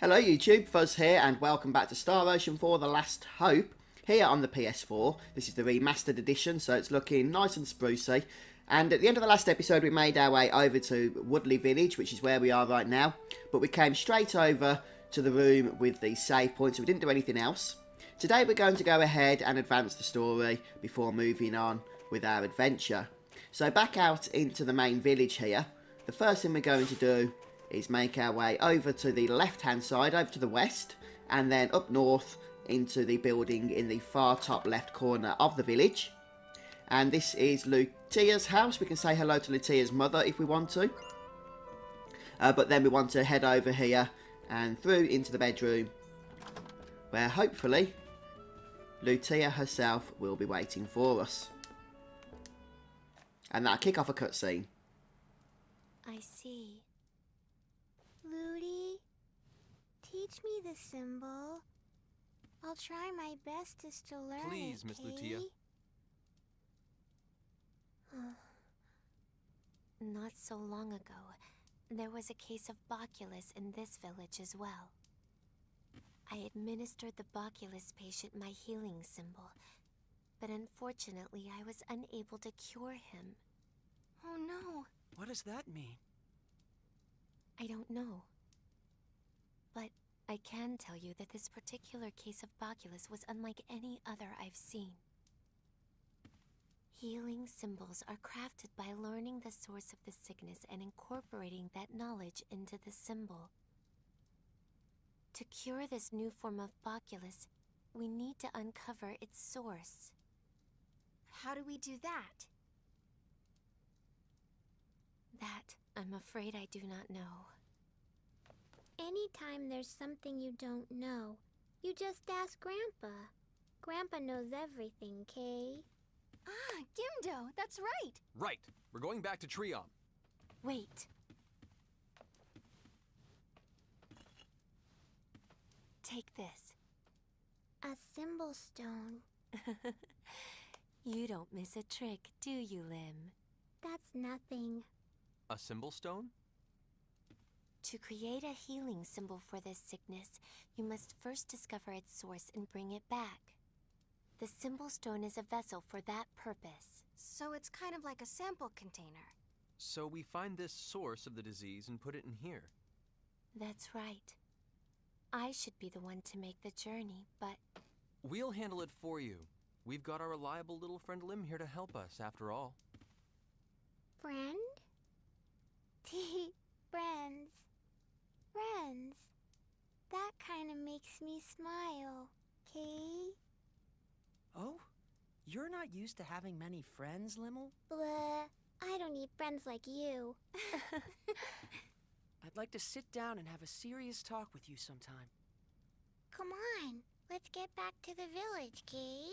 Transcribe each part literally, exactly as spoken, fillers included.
Hello YouTube, Fuzz here and welcome back to Star Ocean four The Last Hope, here on the P S four. This is the remastered edition, so it's looking nice and sprucey. And at the end of the last episode we made our way over to Woodley Village, which is where we are right now. But we came straight over to the room with the save point, so we didn't do anything else. Today we're going to go ahead and advance the story before moving on with our adventure. So back out into the main village here, the first thing we're going to do is make our way over to the left hand side, over to the west, and then up north into the building in the far top left corner of the village. And this is Lutia's house. We can say hello to Lutia's mother if we want to, uh, but then we want to head over here and through into the bedroom where hopefully Lutia herself will be waiting for us, and that'll kick off a cutscene. I see. Lutie, teach me the symbol. I'll try my best to still learn. Please, it, Miss Lutia. Not so long ago, there was a case of Bacculus in this village as well. I administered the Bacculus patient my healing symbol, but unfortunately I was unable to cure him. Oh no! What does that mean? I don't know. But I can tell you that this particular case of Bacculus was unlike any other I've seen. Healing symbols are crafted by learning the source of the sickness and incorporating that knowledge into the symbol. To cure this new form of Bacculus, we need to uncover its source. How do we do that? That, I'm afraid, I do not know. Anytime there's something you don't know, you just ask Grandpa. Grandpa knows everything, Kay. Ah, Gimdo, that's right! Right, we're going back to Triom. Wait. Take this. A symbol stone. You don't miss a trick, do you, Lim? That's nothing. A symbol stone? To create a healing symbol for this sickness, you must first discover its source and bring it back. The symbol stone is a vessel for that purpose. So it's kind of like a sample container. So we find this source of the disease and put it in here. That's right. I should be the one to make the journey, but... We'll handle it for you. We've got our reliable little friend Lim here to help us, after all. Friend? Friends. Friends. That kind of makes me smile, Kay? Oh? You're not used to having many friends, Limmel? Bleh. I don't need friends like you. I'd like to sit down and have a serious talk with you sometime. Come on. Let's get back to the village, Kay?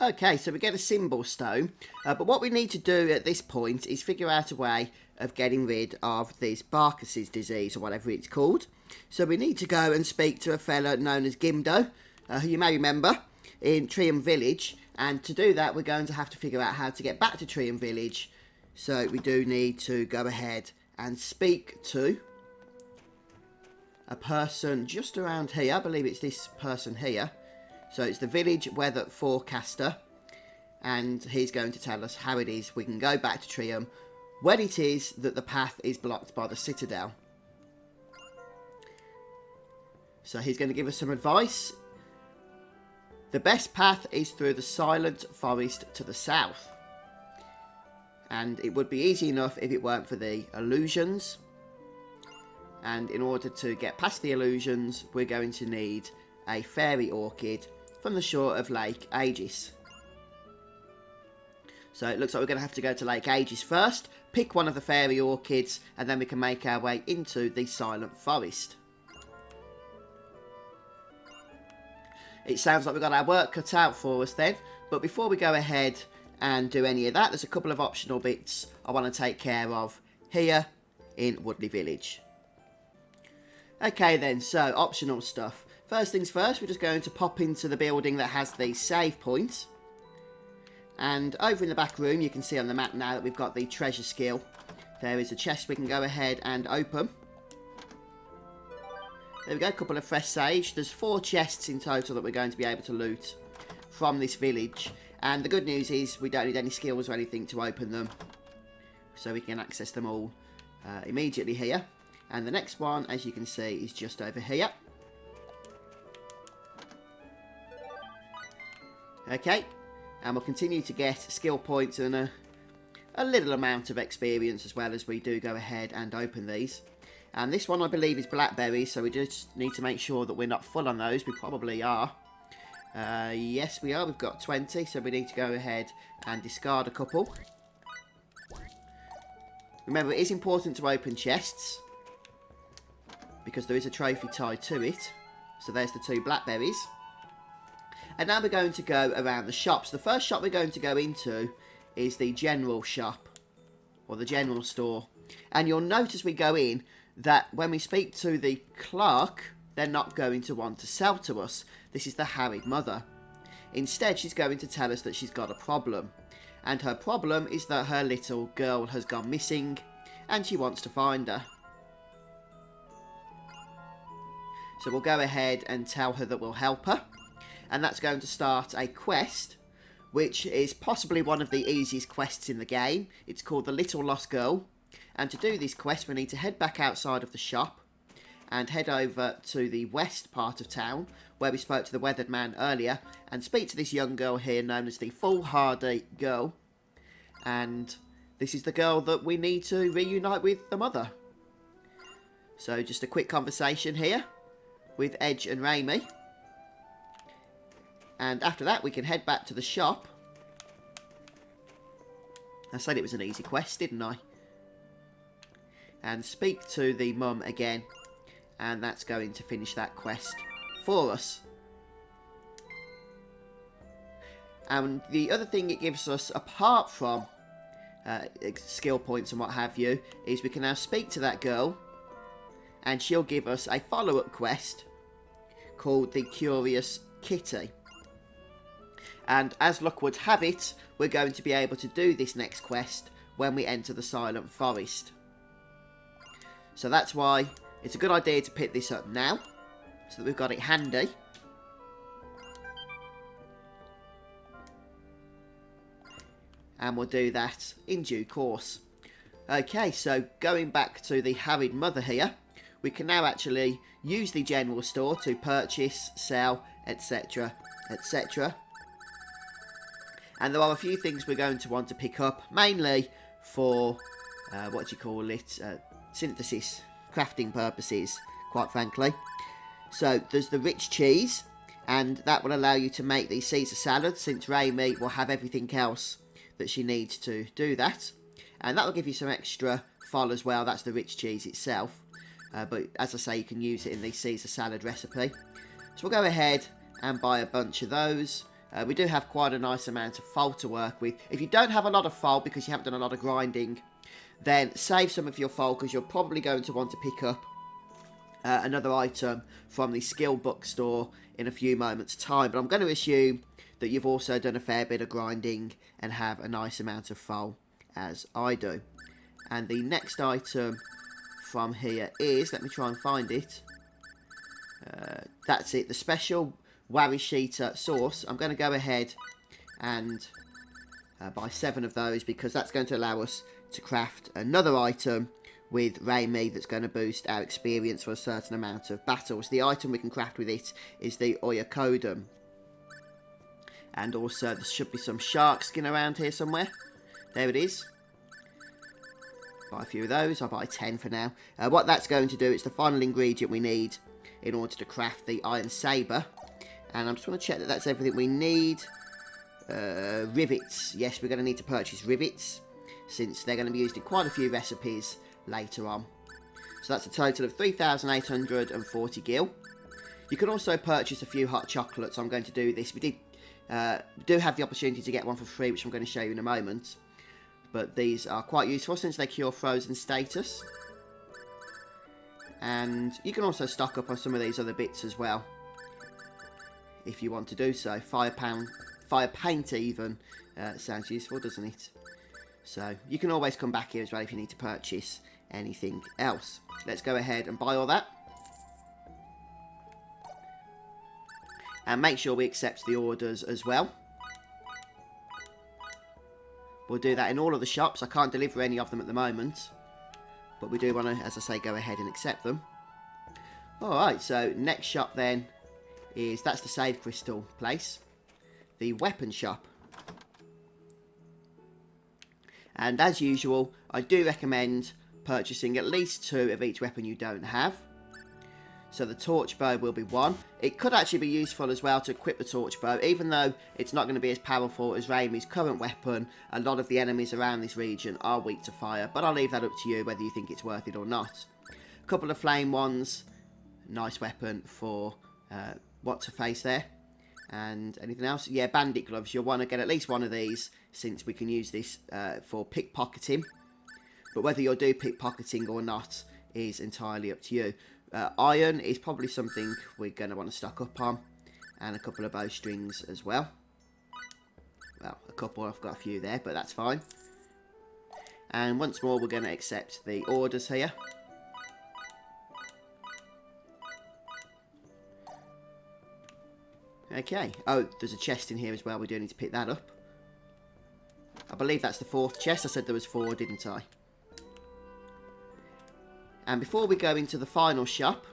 Okay, so we get a symbol stone, uh, but what we need to do at this point is figure out a way of getting rid of this Bacculus disease, or whatever it's called. So we need to go and speak to a fellow known as Gimdo, uh, who you may remember, in Triom Village. And to do that, we're going to have to figure out how to get back to Triom Village. So we do need to go ahead and speak to a person just around here. I believe it's this person here. So it's the village weather forecaster, and he's going to tell us how it is we can go back to Triom when it is that the path is blocked by the citadel. So he's going to give us some advice. The best path is through the Silent Forest to the south. And it would be easy enough if it weren't for the illusions. And in order to get past the illusions, we're going to need a fairy orchid from the shore of Lake Aegis. So it looks like we're going to have to go to Lake Aegis first, pick one of the fairy orchids, and then we can make our way into the Silent Forest. It sounds like we've got our work cut out for us then, but before we go ahead and do any of that, there's a couple of optional bits I want to take care of here in Woodley Village. Okay then, so optional stuff. First things first, we're just going to pop into the building that has the save point. And over in the back room, you can see on the map now that we've got the treasure skill. There is a chest we can go ahead and open. There we go, a couple of fresh sage. There's four chests in total that we're going to be able to loot from this village. And the good news is we don't need any skills or anything to open them. So we can access them all uh, immediately here. And the next one, as you can see, is just over here. Okay. And we'll continue to get skill points and a, a little amount of experience as well as we do go ahead and open these. And this one, I believe, is blackberries, so we just need to make sure that we're not full on those. We probably are. Uh, yes, we are. We've got twenty, so we need to go ahead and discard a couple. Remember, it is important to open chests because there is a trophy tied to it. So there's the two blackberries. And now we're going to go around the shops. The first shop we're going to go into is the general shop, or the general store. And you'll notice we go in that when we speak to the clerk, they're not going to want to sell to us. This is the Harried Mother. Instead, she's going to tell us that she's got a problem. And her problem is that her little girl has gone missing, and she wants to find her. So we'll go ahead and tell her that we'll help her. And that's going to start a quest, which is possibly one of the easiest quests in the game. It's called The Little Lost Girl. And to do this quest, we need to head back outside of the shop and head over to the west part of town, where we spoke to the weathered man earlier, and speak to this young girl here known as the Foolhardy Girl. And this is the girl that we need to reunite with the mother. So just a quick conversation here with Edge and Raimi. And after that, we can head back to the shop. I said it was an easy quest, didn't I? And speak to the mum again. And that's going to finish that quest for us. And the other thing it gives us, apart from uh, skill points and what have you, is we can now speak to that girl. And she'll give us a follow-up quest called the Curious Kitty. And as luck would have it, we're going to be able to do this next quest when we enter the Silent Forest. So that's why it's a good idea to pick this up now, so that we've got it handy. And we'll do that in due course. Okay, so going back to the Harried Mother here, we can now actually use the general store to purchase, sell, et cetera, et cetera. And there are a few things we're going to want to pick up, mainly for, uh, what do you call it, uh, synthesis, crafting purposes, quite frankly. So there's the rich cheese, and that will allow you to make the Caesar salad, since Raimi will have everything else that she needs to do that. And that will give you some extra fol as well, that's the rich cheese itself. Uh, but as I say, you can use it in the Caesar salad recipe. So we'll go ahead and buy a bunch of those. Uh, we do have quite a nice amount of foal to work with. If you don't have a lot of foal because you haven't done a lot of grinding, then save some of your foal because you're probably going to want to pick up uh, another item from the skill bookstore in a few moments' time. But I'm going to assume that you've also done a fair bit of grinding and have a nice amount of foal, as I do. And the next item from here is, let me try and find it. Uh, that's it, the special Warishita sauce. I'm going to go ahead and uh, buy seven of those because that's going to allow us to craft another item with Raimi that's going to boost our experience for a certain amount of battles. The item we can craft with it is the Oyakodon. And also there should be some shark skin around here somewhere. There it is. Buy a few of those. I'll buy ten for now. Uh, what that's going to do, it's the final ingredient we need in order to craft the Iron Saber. And I'm just going to check that that's everything we need. Uh, rivets. Yes, we're going to need to purchase rivets, since they're going to be used in quite a few recipes later on. So that's a total of three thousand eight hundred forty gil. You can also purchase a few hot chocolates. I'm going to do this. We did uh, we do have the opportunity to get one for free, which I'm going to show you in a moment. But these are quite useful since they cure frozen status. And you can also stock up on some of these other bits as well, if you want to do so. Firepan, fire painter even. Uh, sounds useful, doesn't it? So you can always come back here as well if you need to purchase anything else. Let's go ahead and buy all that. And make sure we accept the orders as well. We'll do that in all of the shops. I can't deliver any of them at the moment. But we do want to, as I say, go ahead and accept them. Alright, so next shop then is, that's the Save Crystal place. The Weapon Shop. And as usual, I do recommend purchasing at least two of each weapon you don't have. So the torch bow will be one. It could actually be useful as well to equip the torch bow, even though it's not going to be as powerful as Raimi's current weapon. A lot of the enemies around this region are weak to fire, but I'll leave that up to you whether you think it's worth it or not. A couple of flame ones, nice weapon for uh, what's-her-face there. And anything else? Yeah, bandit gloves. You'll want to get at least one of these, since we can use this uh, for pickpocketing. But whether you'll do pickpocketing or not is entirely up to you. Uh, iron is probably something we're going to want to stock up on, and a couple of bowstrings as well. Well, a couple, I've got a few there, but that's fine. And once more, we're going to accept the orders here. Okay, oh, there's a chest in here as well, we do need to pick that up. I believe that's the fourth chest. I said there was four, didn't I? And before we go into the final shop,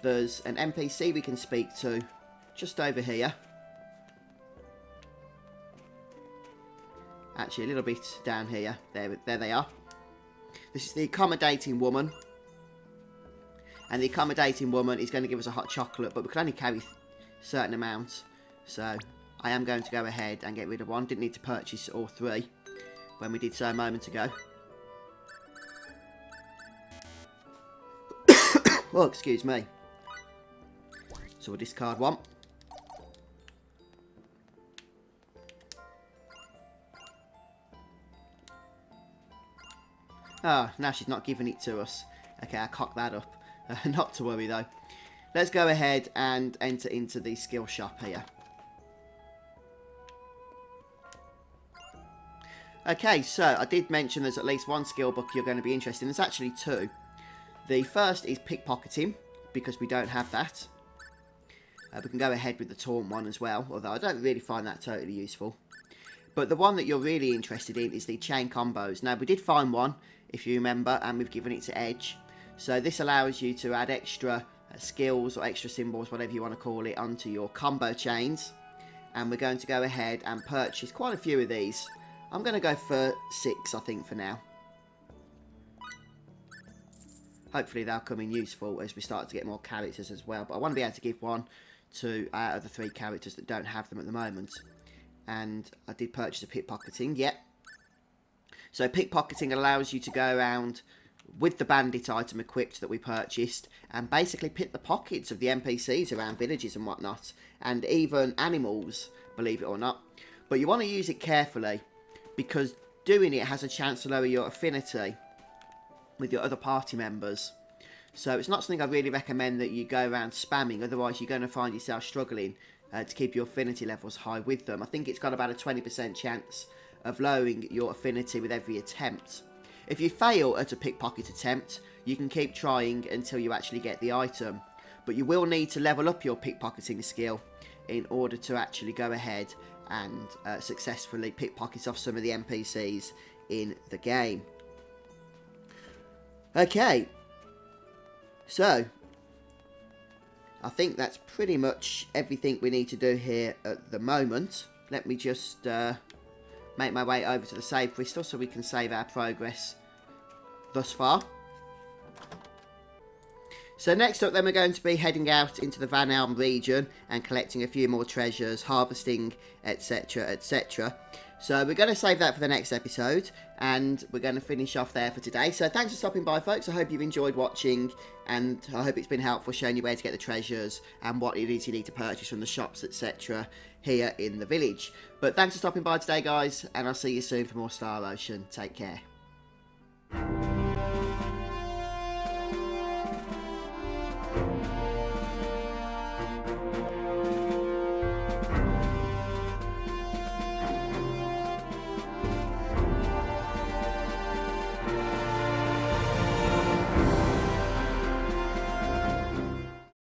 there's an N P C we can speak to just over here. Actually, a little bit down here. There, there they are. This is the Accommodating Woman. And the Accommodating Woman is going to give us a hot chocolate, but we can only carry a certain amount. So I am going to go ahead and get rid of one. Didn't need to purchase all three when we did so a moment ago. Oh, excuse me. So we'll discard one. Ah, now she's not giving it to us. Okay, I cocked that up. Uh, not to worry though. Let's go ahead and enter into the skill shop here. Okay, so I did mention there's at least one skill book you're going to be interested in. There's actually two. The first is pickpocketing, because we don't have that. Uh, we can go ahead with the taunt one as well, although I don't really find that totally useful. But the one that you're really interested in is the chain combos. Now, we did find one, if you remember, and we've given it to Edge. So this allows you to add extra uh, skills or extra symbols, whatever you want to call it, onto your combo chains. And we're going to go ahead and purchase quite a few of these. I'm going to go for six, I think, for now. Hopefully they'll come in useful as we start to get more characters as well. But I want to be able to give one to out uh, of the three characters that don't have them at the moment. And I did purchase a pickpocketing, yep. So pickpocketing allows you to go around with the bandit item equipped that we purchased. And basically pick the pockets of the N P Cs around villages and whatnot. And even animals, believe it or not. But you want to use it carefully, because doing it has a chance to lower your affinity with your other party members. So it's not something I really recommend that you go around spamming, otherwise you're going to find yourself struggling uh, to keep your affinity levels high with them. I think it's got about a twenty percent chance of lowering your affinity with every attempt. If you fail at a pickpocket attempt, you can keep trying until you actually get the item. But you will need to level up your pickpocketing skill in order to actually go ahead and uh, successfully pickpocket off some of the N P Cs in the game. Okay, so I think that's pretty much everything we need to do here at the moment. Let me just uh, make my way over to the save crystal so we can save our progress thus far. So next up then, we're going to be heading out into the Van Elm region and collecting a few more treasures, harvesting, etc, et cetera. So we're going to save that for the next episode, and we're going to finish off there for today. So thanks for stopping by, folks. I hope you've enjoyed watching, and I hope it's been helpful showing you where to get the treasures and what it is you need to purchase from the shops, et cetera here in the village. But thanks for stopping by today, guys, and I'll see you soon for more Star Ocean. Take care.